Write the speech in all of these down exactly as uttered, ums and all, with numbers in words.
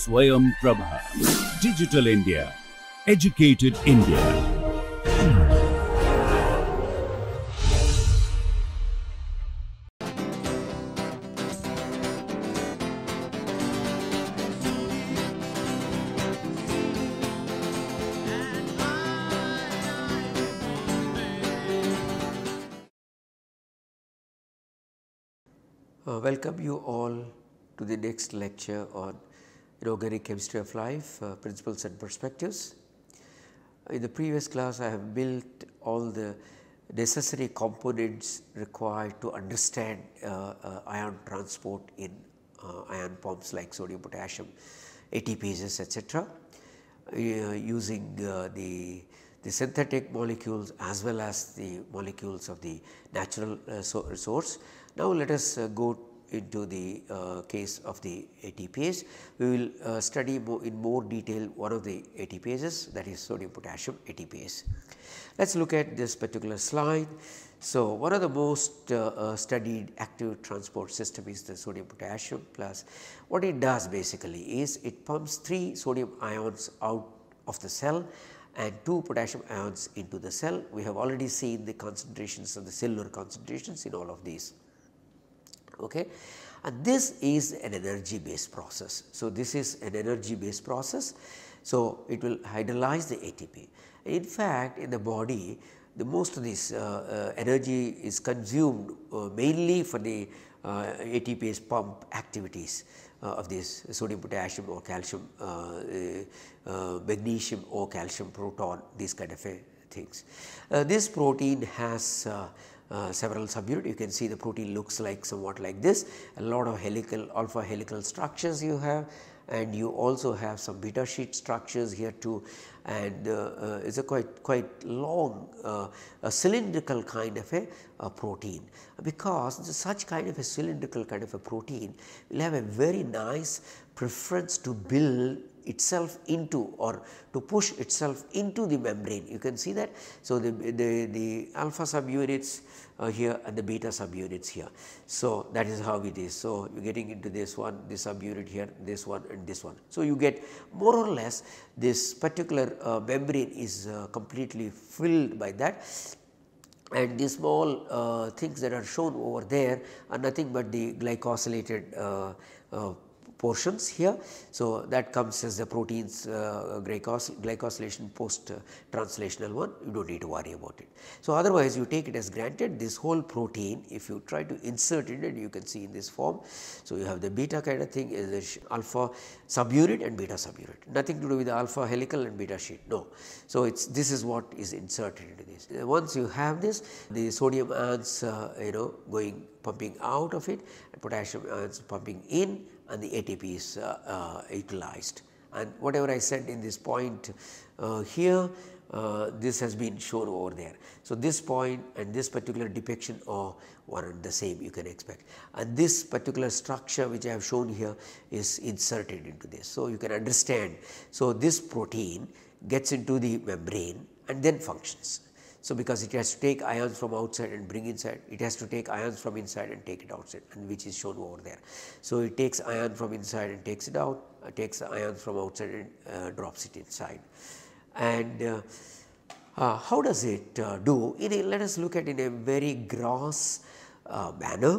Swayam Prabha. Digital India. Educated India. Uh, welcome you all to the next lecture on Organic Chemistry of Life, uh, Principles and Perspectives. In the previous class I have built all the necessary components required to understand uh, uh, ion transport in uh, ion pumps like sodium, potassium, ATPases, et cetera. Uh, using uh, the the synthetic molecules as well as the molecules of the natural uh, so source. Now, let us uh, go into the uh, case of the ATPase. We will uh, study more in more detail one of the ATPases, that is sodium potassium ATPase. Let us look at this particular slide. So, one of the most uh, uh, studied active transport system is the sodium potassium plus. What it does basically is it pumps three sodium ions out of the cell and two potassium ions into the cell. We have already seen the concentrations of the cellular concentrations in all of these. Okay. And this is an energy based process. So, this is an energy based process. So, it will hydrolyze the A T P. In fact, in the body the most of this uh, uh, energy is consumed uh, mainly for the uh, ATPase pump activities uh, of this sodium potassium or calcium uh, uh, magnesium or calcium proton, these kind of uh, things. Uh, this protein has uh, Uh, several subunits. You can see the protein looks like somewhat like this, a lot of helical alpha helical structures you have, and you also have some beta sheet structures here too, and uh, uh, it is a quite quite long uh, a cylindrical kind of a, a protein. Because such kind of a cylindrical kind of a protein will have a very nice preference to build itself into or to push itself into the membrane. You can see that. So, the, the, the alpha subunits uh, here and the beta subunits here. So, that is how it is. So, you are getting into this one, this subunit here, this one and this one. So, you get more or less this particular uh, membrane is uh, completely filled by that. And these small uh, things that are shown over there are nothing but the glycosylated uh, uh, portions here. So, that comes as the proteins uh, glycos glycosylation post uh, translational one, you do not need to worry about it. So, otherwise you take it as granted this whole protein, if you try to insert it, you can see in this form. So, you have the beta kind of thing is the alpha subunit and beta subunit, nothing to do with the alpha helical and beta sheet, no. So, it is this is what is inserted into this. Once you have this, the sodium ions uh, you know going pumping out of it and potassium ions pumping in, and the A T P is uh, uh, utilized. And whatever I said in this point uh, here, uh, this has been shown over there. So, this point and this particular depiction are one and the same, you can expect, and this particular structure which I have shown here is inserted into this. So, you can understand. So, this protein gets into the membrane and then functions. So, because it has to take ions from outside and bring inside, it has to take ions from inside and take it outside, and which is shown over there. So, it takes ion from inside and takes it out, uh, takes the ions from outside and uh, drops it inside. And uh, uh, how does it uh, do? In a, let us look at in a very gross uh, manner,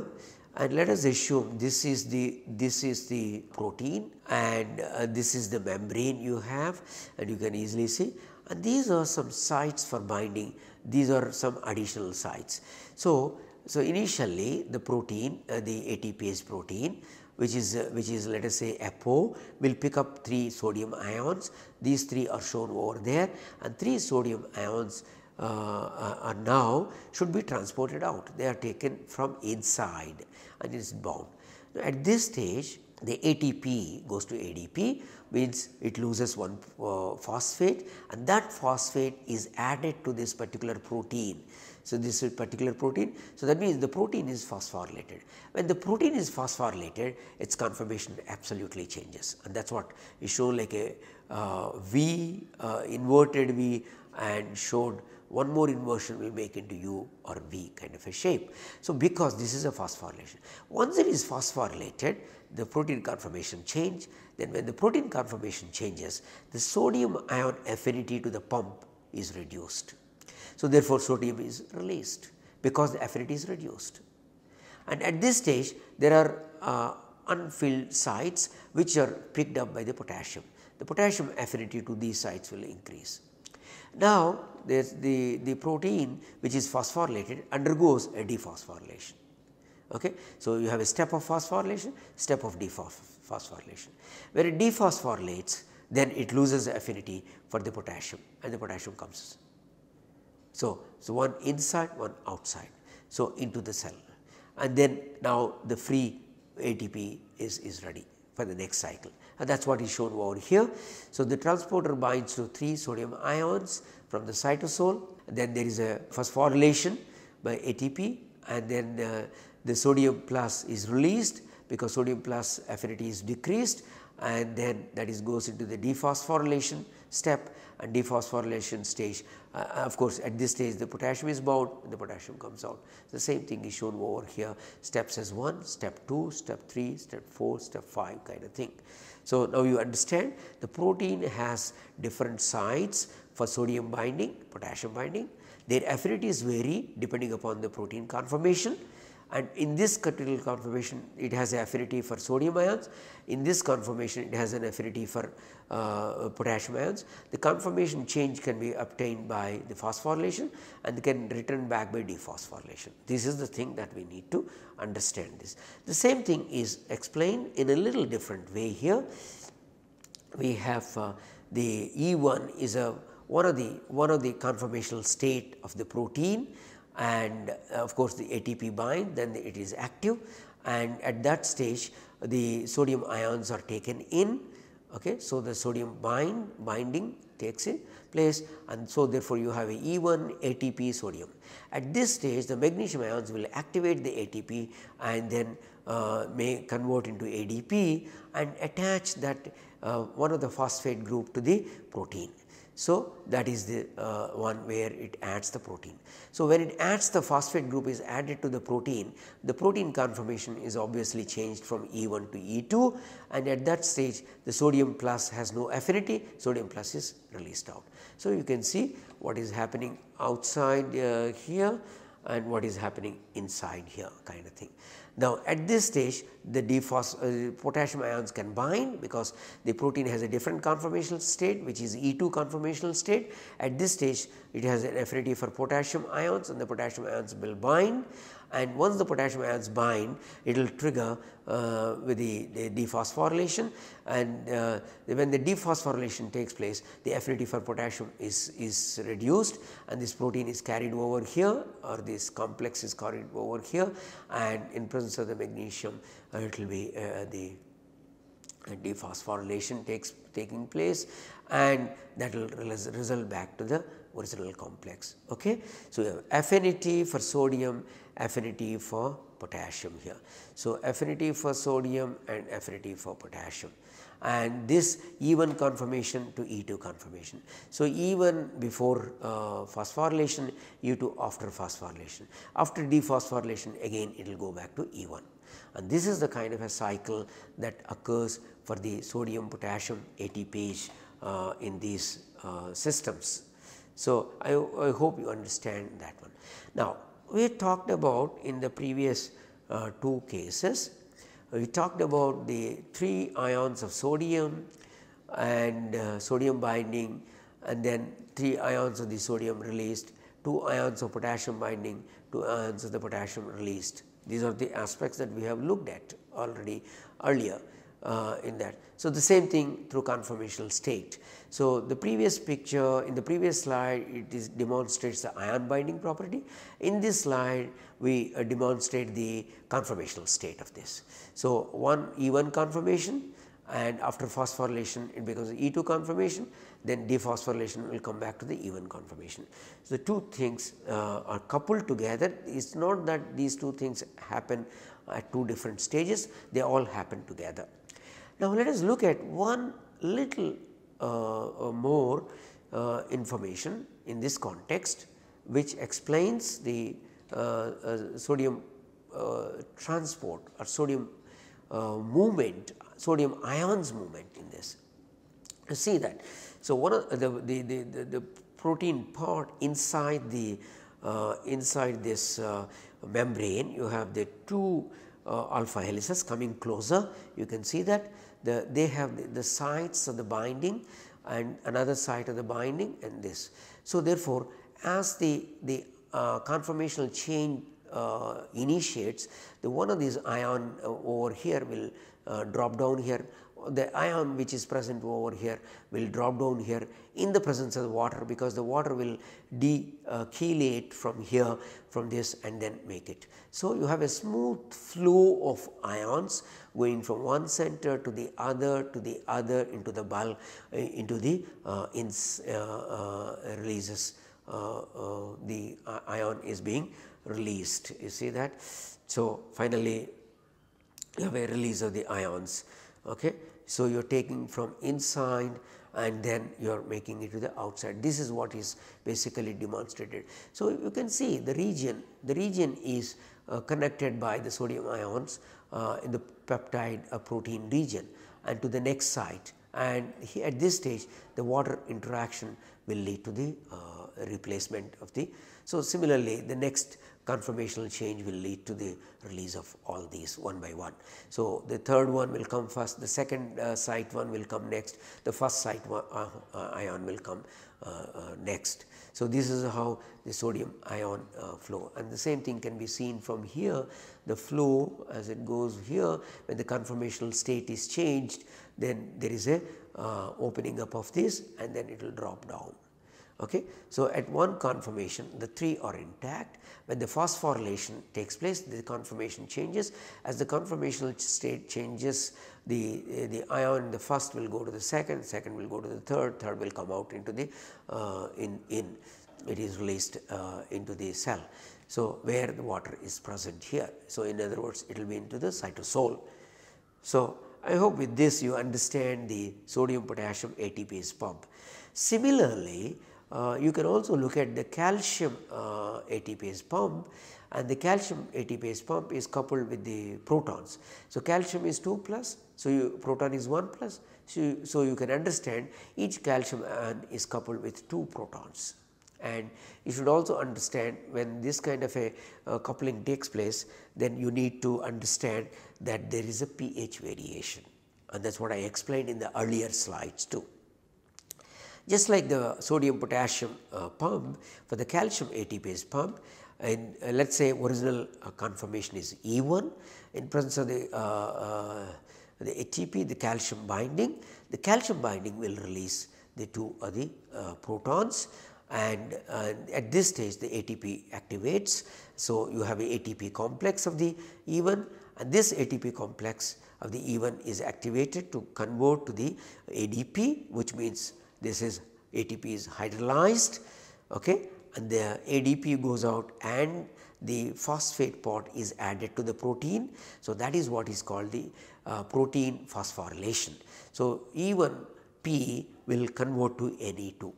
and let us assume this is the this is the protein, and uh, this is the membrane you have, and you can easily see. And these are some sites for binding, these are some additional sites. So, so initially the protein, uh, the ATPase protein which is uh, which is let us say apo, will pick up three sodium ions, these three are shown over there, and three sodium ions uh, are now should be transported out, they are taken from inside and it is bound. Now, at this stage the A T P goes to A D P, means it loses one uh, phosphate, and that phosphate is added to this particular protein. So, this is particular protein. So, that means the protein is phosphorylated. When the protein is phosphorylated, its conformation absolutely changes, and that is what is shown like a uh, V, uh, inverted V, and showed one more inversion we make into U or V kind of a shape. So, because this is a phosphorylation. Once it is phosphorylated, the protein conformation change, then when the protein conformation changes, the sodium ion affinity to the pump is reduced. So, therefore, sodium is released because the affinity is reduced. And at this stage, there are uh, unfilled sites which are picked up by the potassium. The potassium affinity to these sites will increase. Now, there is the, the protein which is phosphorylated undergoes a dephosphorylation. Okay. So, you have a step of phosphorylation, step of dephosphorylation. Where it dephosphorylates, then it loses affinity for the potassium and the potassium comes. So, so one inside, one outside. So, into the cell, and then now the free A T P is, is ready for the next cycle, and that is what is shown over here. So, the transporter binds to three sodium ions from the cytosol, then there is a phosphorylation by A T P, and then uh, the sodium plus is released because sodium plus affinity is decreased, and then that is goes into the dephosphorylation step and dephosphorylation stage. Uh, of course, at this stage the potassium is bound and the potassium comes out. The same thing is shown over here, steps as one, step two, step three, step four, step five kind of thing. So, now you understand the protein has different sites for sodium binding, potassium binding, their affinities vary depending upon the protein conformation. And in this critical conformation, it has an affinity for sodium ions, in this conformation it has an affinity for uh, potassium ions. The conformation change can be obtained by the phosphorylation and can return back by dephosphorylation. This is the thing that we need to understand this. The same thing is explained in a little different way here. We have uh, the E one is a one of the one of the conformational state of the protein, and of course, the A T P bind, then it is active, and at that stage the sodium ions are taken in. Okay. So, the sodium bind binding takes in place, and so therefore, you have a E one A T P sodium. At this stage the magnesium ions will activate the A T P and then uh, may convert into A D P and attach that uh, one of the phosphate group to the protein. So, that is the uh, one where it adds the protein. So, when it adds the phosphate group is added to the protein, the protein conformation is obviously changed from E one to E two, and at that stage the sodium plus has no affinity, sodium plus is released out. So, you can see what is happening outside uh, here and what is happening inside here kind of thing. Now, at this stage the dephos, uh, potassium ions can bind because the protein has a different conformational state which is E two conformational state. At this stage it has an affinity for potassium ions and the potassium ions will bind, and once the potassium ions bind it will trigger uh, with the, the dephosphorylation, and uh, when the dephosphorylation takes place the affinity for potassium is, is reduced, and this protein is carried over here or this complex is carried over here, and in presence of the magnesium uh, it will be uh, the dephosphorylation takes taking place, and that will result back to the original complex. Okay. So, you have affinity for sodium, affinity for potassium here. So, affinity for sodium and affinity for potassium, and this E one conformation to E two conformation. So, E one before uh, phosphorylation, E two after phosphorylation, after dephosphorylation again it will go back to E one, and this is the kind of a cycle that occurs for the sodium potassium ATPase uh, in these uh, systems. So, I, I hope you understand that one. Now, we talked about in the previous uh, two cases, we talked about the three ions of sodium and uh, sodium binding, and then three ions of the sodium released, two ions of potassium binding, two ions of the potassium released. These are the aspects that we have looked at already earlier uh, in that. So, the same thing through conformational state. So, the previous picture in the previous slide it is demonstrates the ion binding property. In this slide we uh, demonstrate the conformational state of this. So, one E one conformation, and after phosphorylation it becomes E two conformation, then dephosphorylation will come back to the E one conformation. So, the two things uh, are coupled together. It is not that these two things happen at two different stages, they all happen together. Now, let us look at one little uh, more uh, information in this context, which explains the uh, uh, sodium uh, transport or sodium uh, movement, sodium ions movement in this. You see that. So, one of the, the, the, the, the protein part inside the uh, inside this uh, membrane, you have the two uh, alpha helices coming closer. You can see that the, they have the, the sites of the binding and another site of the binding and this. So, therefore, as the, the uh, conformational change uh, initiates, the one of these ion uh, over here will uh, drop down here, the ion which is present over here will drop down here in the presence of the water, because the water will de-chelate from here from this and then make it. So, you have a smooth flow of ions going from one center to the other to the other into the bulk uh, into the uh, ins, uh, uh, releases uh, uh, the ion is being released, you see that. So, finally, you have a release of the ions. Okay. So, you are taking from inside and then you are making it to the outside. This is what is basically demonstrated. So, you can see the region, the region is uh, connected by the sodium ions uh, in the peptide uh, protein region and to the next site, and he, at this stage the water interaction will lead to the uh, replacement of the. So, similarly, the next conformational change will lead to the release of all these one by one. So, the third one will come first, the second uh, site one will come next, the first site one, uh, uh, ion will come uh, uh, next. So, this is how the sodium ion uh, flow, and the same thing can be seen from here. The flow as it goes here, when the conformational state is changed, then there is a uh, opening up of this and then it will drop down. Okay. So, at one conformation the three are intact. When the phosphorylation takes place, the conformation changes. As the conformational state changes, the, the ion in the first will go to the second, second will go to the third, third will come out into the uh, in, in it is released uh, into the cell. So, where the water is present here. So, in other words, it will be into the cytosol. So, I hope with this you understand the sodium potassium ATPase pump. Similarly, Uh, you can also look at the calcium uh, ATPase pump, and the calcium ATPase pump is coupled with the protons. So, calcium is two plus, so you, proton is one plus, so you, so you can understand each calcium ion is coupled with two protons. And you should also understand when this kind of a uh, coupling takes place, then you need to understand that there is a pH variation, and that is what I explained in the earlier slides too. Just like the sodium potassium uh, pump, for the calcium ATPase pump, and uh, let us say original uh, conformation is E one, in presence of the, uh, uh, the A T P, the calcium binding, the calcium binding will release the two or the uh, protons, and uh, at this stage the A T P activates. So, you have a ATP complex of the E one, and this A T P complex of the E one is activated to convert to the A D P, which means this is A T P is hydrolyzed, okay, and the A D P goes out and the phosphate part is added to the protein. So, that is what is called the uh, protein phosphorylation. So, E one P will convert to N E two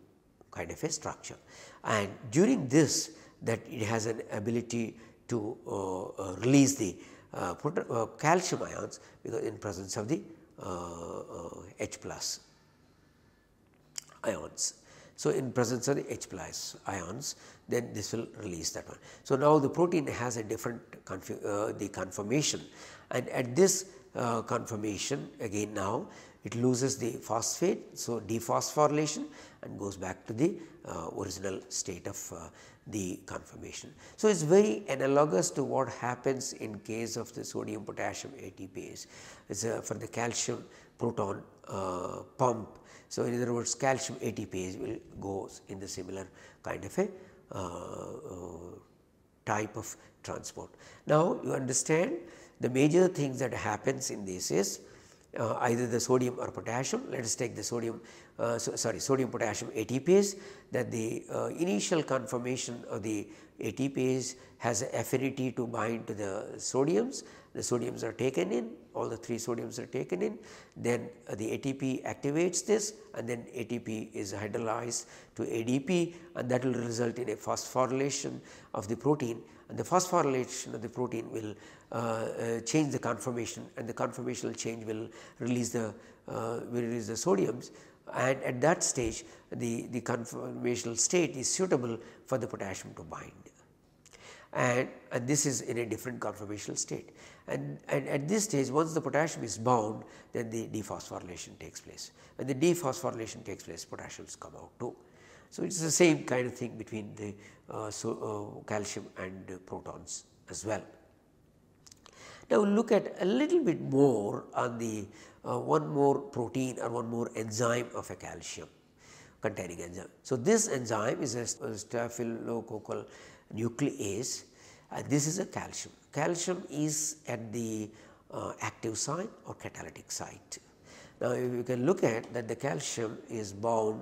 kind of a structure, and during this that it has an ability to uh, uh, release the uh, uh, calcium ions, because in presence of the uh, uh, H plus. ions. So, in presence of the H plus ions, then this will release that one. So, now the protein has a different uh, the conformation, and at this uh, conformation again now it loses the phosphate. So, dephosphorylation and goes back to the uh, original state of uh, the conformation. So, it is very analogous to what happens in case of the sodium potassium ATPase. It's uh, for the calcium proton uh, pump. So, in other words, calcium ATPase will goes in the similar kind of a uh, uh, type of transport. Now, you understand the major things that happens in this is uh, either the sodium or potassium. Let us take the sodium uh, so, sorry sodium potassium ATPase, that the uh, initial conformation of the ATPase has an affinity to bind to the sodiums. The sodiums are taken in, all the three sodiums are taken in, then uh, the A T P activates this, and then A T P is hydrolyzed to A D P, and that will result in a phosphorylation of the protein, and the phosphorylation of the protein will uh, uh, change the conformation, and the conformational change will release the uh, will release the sodiums, and at that stage the, the conformational state is suitable for the potassium to bind. And, and this is in a different conformational state, and, and at this stage once the potassium is bound, then the dephosphorylation takes place. When the dephosphorylation takes place, potassiums come out too. So, it is the same kind of thing between the uh, so, uh, calcium and uh, protons as well. Now, we will look at a little bit more on the uh, one more protein or one more enzyme of a calcium containing enzyme. So, this enzyme is a staphylococcal nuclease, and this is a calcium. Calcium is at the uh, active site or catalytic site. Now, you can look at that the calcium is bound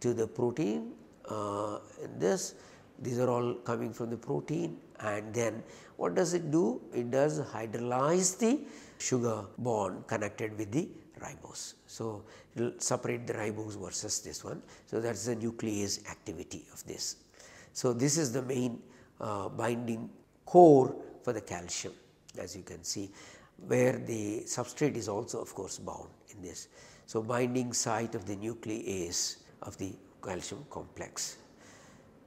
to the protein uh, in this, these are all coming from the protein, and then what does it do? It does hydrolyze the sugar bond connected with the ribose. So, it will separate the ribose versus this one. So, that is the nuclease activity of this. So, this is the main uh, binding core for the calcium, as you can see, where the substrate is also of course bound in this. So, binding site of the nuclease of the calcium complex.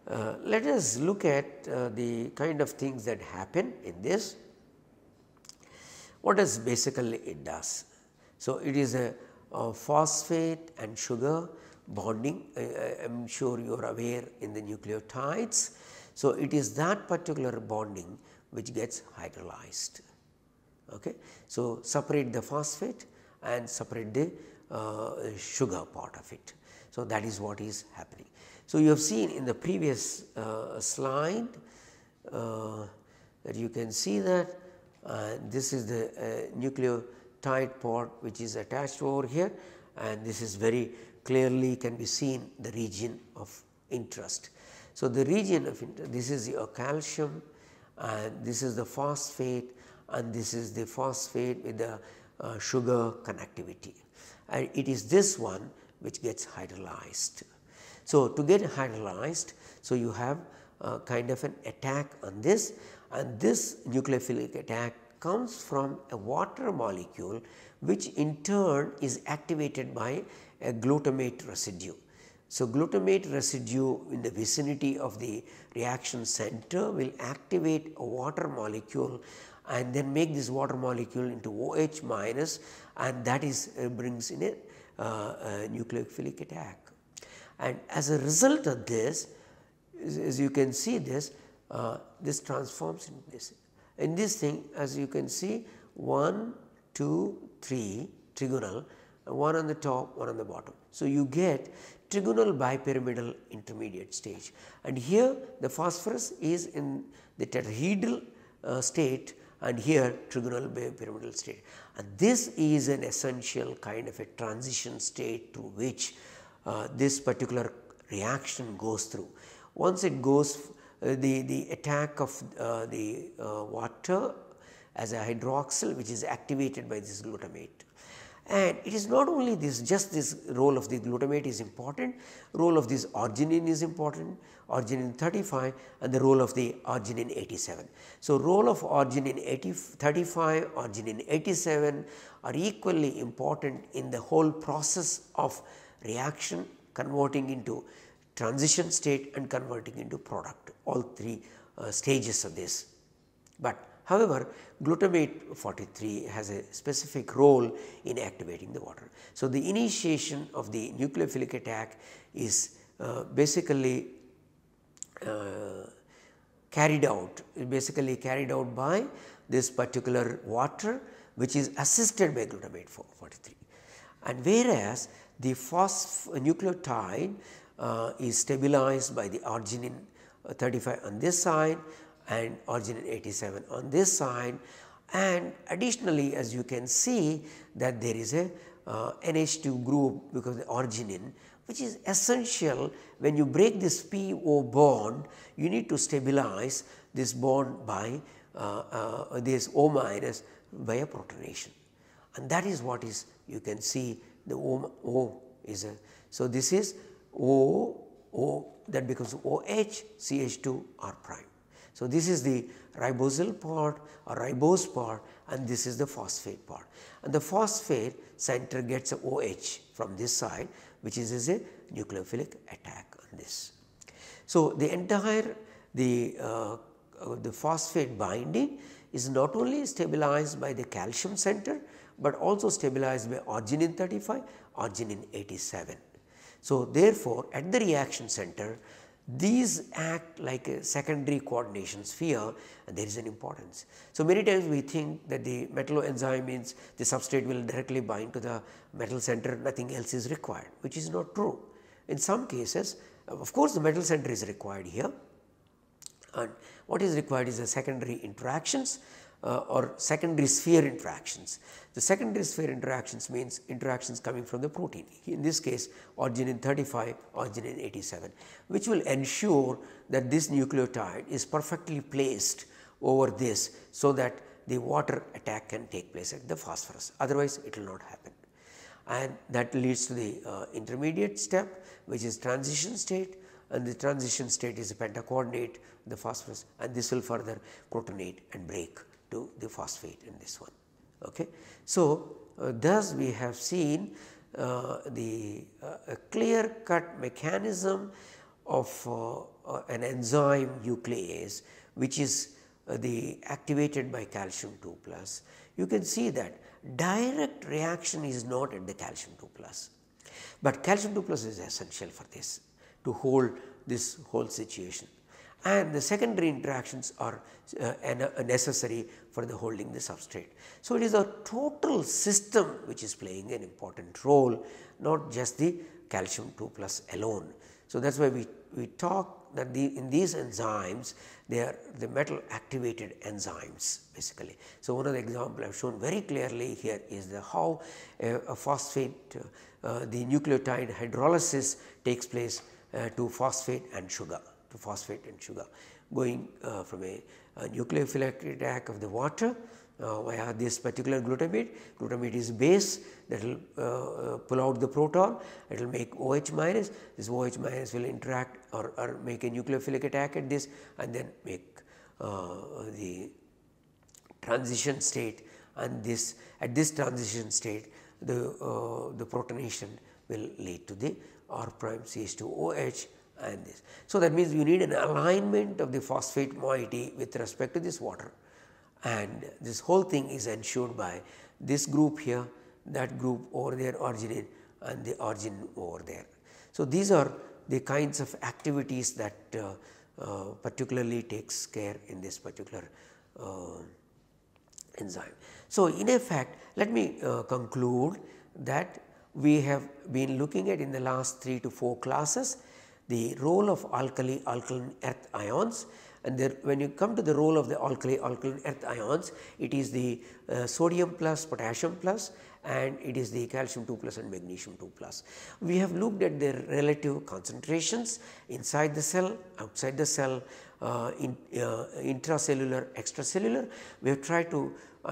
Uh, let us look at uh, the kind of things that happen in this. What does basically it does? So, it is a, a phosphate and sugar bonding. I, I am sure you are aware in the nucleotides. So, it is that particular bonding which gets hydrolyzed. Okay. So, separate the phosphate and separate the uh, sugar part of it. So, that is what is happening. So, you have seen in the previous uh, slide uh, that you can see that uh, this is the uh, nucleotide part which is attached over here, and this is very clearly can be seen the region of interest. So, the region of interest, this is your calcium, and this is the phosphate, and this is the phosphate with the uh, sugar connectivity, and it is this one which gets hydrolyzed. So, to get hydrolyzed, so you have uh, kind of an attack on this, and this nucleophilic attack comes from a water molecule which in turn is activated by a glutamate residue. So, glutamate residue in the vicinity of the reaction center will activate a water molecule and then make this water molecule into OH minus, and that is uh, brings in a Uh, uh, nucleophilic attack. And as a result of this, as, as you can see this, uh, this transforms into this. In this thing, as you can see, one, two, three trigonal, one on the top, one on the bottom. So, you get trigonal bipyramidal intermediate stage, and here the phosphorus is in the tetrahedral uh, state, and here trigonal bipyramidal state, and this is an essential kind of a transition state through which uh, this particular reaction goes through. Once it goes uh, the, the attack of uh, the uh, water as a hydroxyl which is activated by this glutamate, and it is not only this, just this role of the glutamate is important, role of this arginine is important, arginine thirty-five, and the role of the arginine eighty-seven. So, role of arginine thirty-five, arginine eighty-seven are equally important in the whole process of reaction converting into transition state and converting into product, all three uh, stages of this. But however, glutamate forty-three has a specific role in activating the water. So, the initiation of the nucleophilic attack is uh, basically Uh, carried out basically carried out by this particular water which is assisted by glutamate forty-three, and whereas the phosphonucleotide uh, is stabilized by the arginine thirty-five on this side and arginine eighty-seven on this side, and additionally as you can see that there is a uh, N H two group because the arginine, which is essential. When you break this P O bond, you need to stabilize this bond by uh, uh, this O minus by a protonation, and that is what is, you can see the O, O is a. So, this is O, O that becomes OH, C H two R prime. So, this is the ribosyl part or ribose part, and this is the phosphate part, and the phosphate center gets a OH from this side, which is, is a nucleophilic attack on this. So, the entire the, uh, the phosphate binding is not only stabilized by the calcium center, but also stabilized by arginine thirty-five, arginine eighty-seven. So, therefore, at the reaction center, these act like a secondary coordination sphere, and there is an importance. So, many times we think that the metalloenzyme means the substrate will directly bind to the metal center, nothing else is required, which is not true. In some cases, of course, the metal center is required here, and what is required is the secondary interactions uh, or secondary sphere interactions. The secondary sphere interactions means interactions coming from the protein, in this case arginine thirty-five, arginine eighty-seven, which will ensure that this nucleotide is perfectly placed over this, so that the water attack can take place at the phosphorus, otherwise it will not happen. And that leads to the uh, intermediate step, which is transition state, and the transition state is pentacoordinate the phosphorus, and this will further protonate and break to the phosphate in this one. Okay. So, uh, thus we have seen uh, the uh, clear cut mechanism of uh, uh, an enzyme nuclease, which is uh, the activated by calcium two plus. You can see that direct reaction is not at the calcium two plus, but calcium two plus is essential for this, to hold this whole situation, and the secondary interactions are uh, necessary for the holding the substrate. So, it is a total system which is playing an important role, not just the calcium two plus alone. So, that is why we, we talk that the, in these enzymes they are the metal activated enzymes basically. So, one of the example I have shown very clearly here is the how a, a phosphate uh, uh, the nucleotide hydrolysis takes place Uh, to phosphate and sugar, to phosphate and sugar, going uh, from a, a nucleophilic attack of the water uh, via this particular glutamate. Glutamate is base that will uh, pull out the proton, it will make OH minus, this OH minus will interact or, or make a nucleophilic attack at this, and then make uh, the transition state, and this at this transition state the, uh, the protonation will lead to the R prime C H two O H and this. So, that means you need an alignment of the phosphate moiety with respect to this water, and this whole thing is ensured by this group here, that group over there arginine, and the arginine over there. So, these are the kinds of activities that uh, uh, particularly takes care in this particular uh, enzyme. So, in effect, let me uh, conclude that we have been looking at in the last three to four classes the role of alkali alkaline earth ions, and there when you come to the role of the alkali alkaline earth ions, it is the uh, sodium plus potassium plus, and it is the calcium two plus and magnesium two plus. We have looked at their relative concentrations inside the cell, outside the cell, uh, in, uh, intracellular, extracellular. We have tried to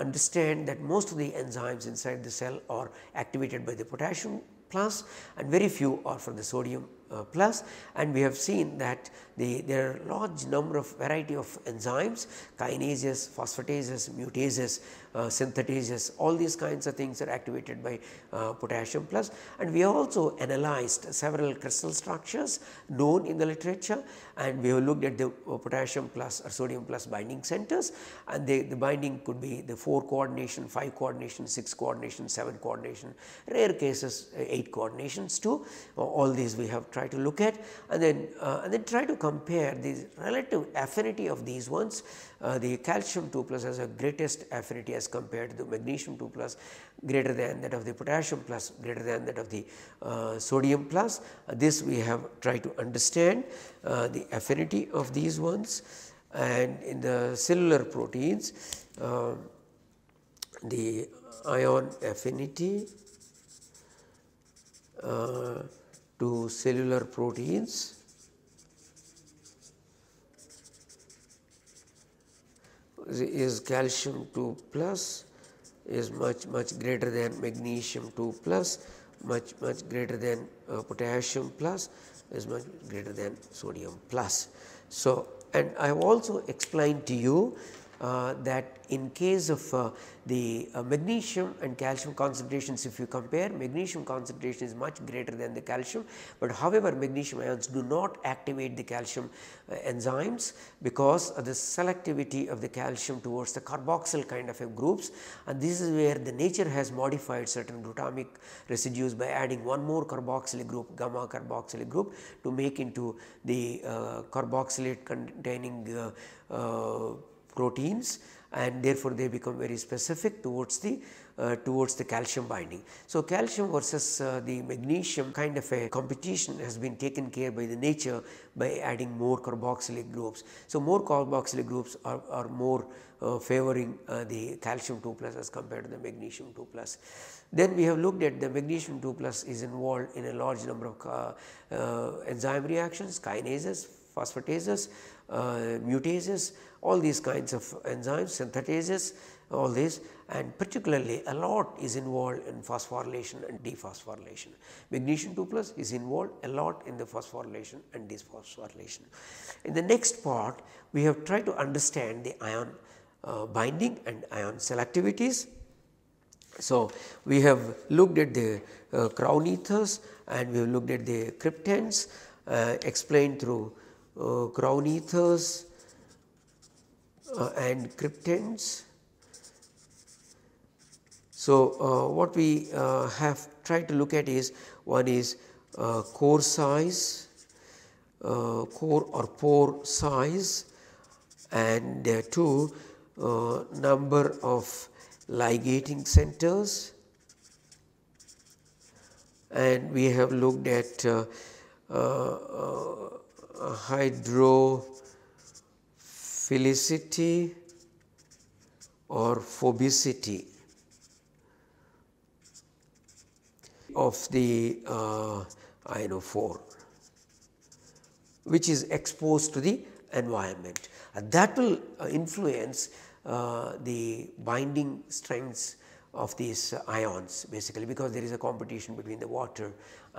understand that most of the enzymes inside the cell are activated by the potassium plus, and very few are for the sodium uh, plus, and we have seen that the, there are large number of variety of enzymes, kinases, phosphatases, mutases, uh, synthetases, all these kinds of things are activated by uh, potassium plus, and we have also analyzed several crystal structures known in the literature, and we have looked at the uh, potassium plus or sodium plus binding centers, and they, the binding could be the four coordination, five coordination, six coordination, seven coordination, rare cases uh, eight coordinations too. Uh, all these we have tried to look at, and then uh, and then try to compare the relative affinity of these ones. Uh, the calcium two plus has a greatest affinity as compared to the magnesium two plus, greater than that of the potassium plus, greater than that of the uh, sodium plus. Uh, this we have tried to understand uh, the affinity of these ones, and in the cellular proteins uh, the ion affinity uh, to cellular proteins is calcium two plus is much much greater than magnesium two plus, much much greater than uh, potassium plus, is much greater than sodium plus. So, and I have also explained to you uh, that in case of uh, the uh, magnesium and calcium concentrations, if you compare, magnesium concentration is much greater than the calcium, but however magnesium ions do not activate the calcium uh, enzymes because of the selectivity of the calcium towards the carboxyl kind of a groups, and this is where the nature has modified certain glutamic residues by adding one more carboxylic group, gamma carboxylic group, to make into the uh, carboxylate containing uh, uh, proteins, and therefore they become very specific towards the uh, towards the calcium binding. So, calcium versus uh, the magnesium kind of a competition has been taken care by the nature by adding more carboxylic groups. So, more carboxylic groups are, are more uh, favoring uh, the calcium two plus as compared to the magnesium two plus. Then we have looked at the magnesium two plus is involved in a large number of uh, uh, enzyme reactions, kinases, phosphatases, uh, mutases, all these kinds of enzymes, synthetases, all this, and particularly a lot is involved in phosphorylation and dephosphorylation. Magnesium two plus is involved a lot in the phosphorylation and dephosphorylation. In the next part, we have tried to understand the ion uh, binding and ion selectivities. So, we have looked at the uh, crown ethers, and we have looked at the cryptands uh, explained through Uh, crown ethers uh, and cryptands. So, uh, what we uh, have tried to look at is, one is uh, core size, uh, core or pore size, and uh, two, uh, number of ligating centers, and we have looked at uh, uh, uh, Uh, hydrophilicity or phobicity of the uh, ionophore, which is exposed to the environment, and that will uh, influence uh, the binding strengths of these uh, ions, basically, because there is a competition between the water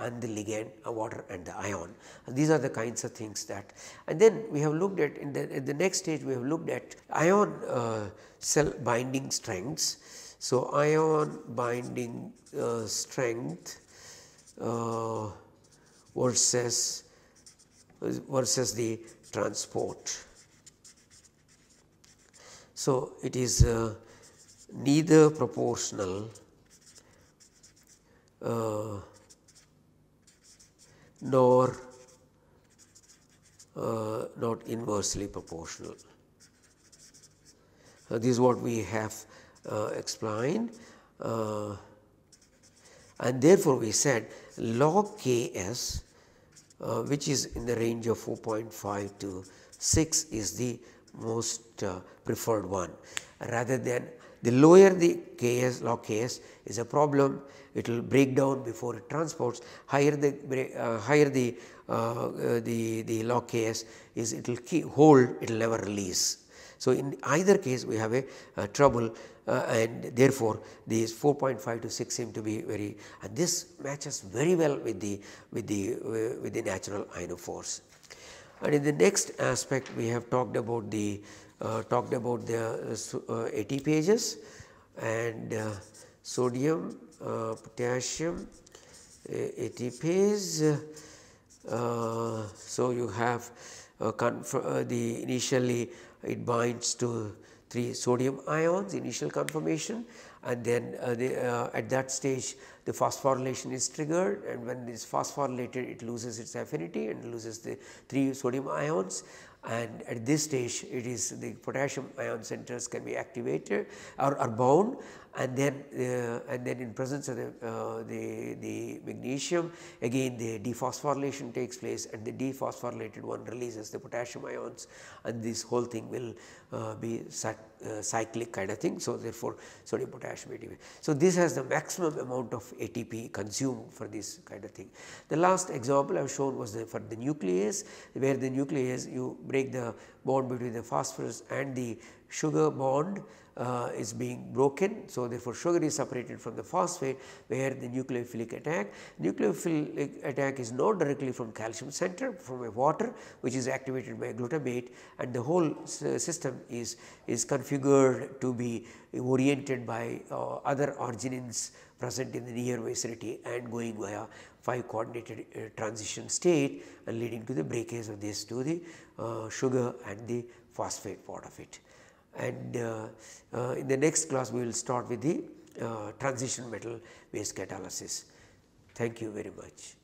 and the ligand, uh, water and the ion. And these are the kinds of things that, and then we have looked at in the, in the next stage we have looked at ion uh, cell binding strengths. So, ion binding uh, strength uh, versus versus the transport. So, it is uh, neither proportional uh, nor uh, not inversely proportional. Uh, this is what we have uh, explained, uh, and therefore we said log Ks, uh, which is in the range of four point five to six, is the most uh, preferred one, rather than the lower the Ks, log Ks is a problem, it will break down before it transports. Higher the uh, higher the uh, uh, the the log Ks is, it will keep hold, it will never release. So, in either case we have a uh, trouble, uh, and therefore these four point five to six seem to be very, and this matches very well with the with the uh, with the natural ionophores. And in the next aspect we have talked about the Uh, talked about the uh, uh, ATPases and uh, sodium, uh, potassium, uh, ATPase. Uh, so, you have uh, uh, the initially it binds to three sodium ions, initial conformation, and then uh, the, uh, at that stage the phosphorylation is triggered, and when it is phosphorylated it loses its affinity and loses the three sodium ions. And at this stage it is the potassium ion centers can be activated or are bound, and then uh, and then in presence of the, uh, the, the magnesium, again the dephosphorylation takes place and the dephosphorylated one releases the potassium ions, and this whole thing will uh, be uh, cyclic kind of thing. So, therefore, sodium potassium A T P. So, this has the maximum amount of A T P consumed for this kind of thing. The last example I have shown was the, for the nuclease, where the nuclease you break the bond between the phosphorus and the sugar bond uh, is being broken. So, therefore, sugar is separated from the phosphate, where the nucleophilic attack. Nucleophilic attack is not directly from calcium center, from a water which is activated by glutamate, and the whole system is, is configured to be oriented by uh, other arginines present in the near vicinity and going via five coordinated uh, transition state and leading to the breakage of this to the uh, sugar and the phosphate part of it. And uh, uh, in the next class we will start with the uh, transition metal based catalysis. Thank you very much.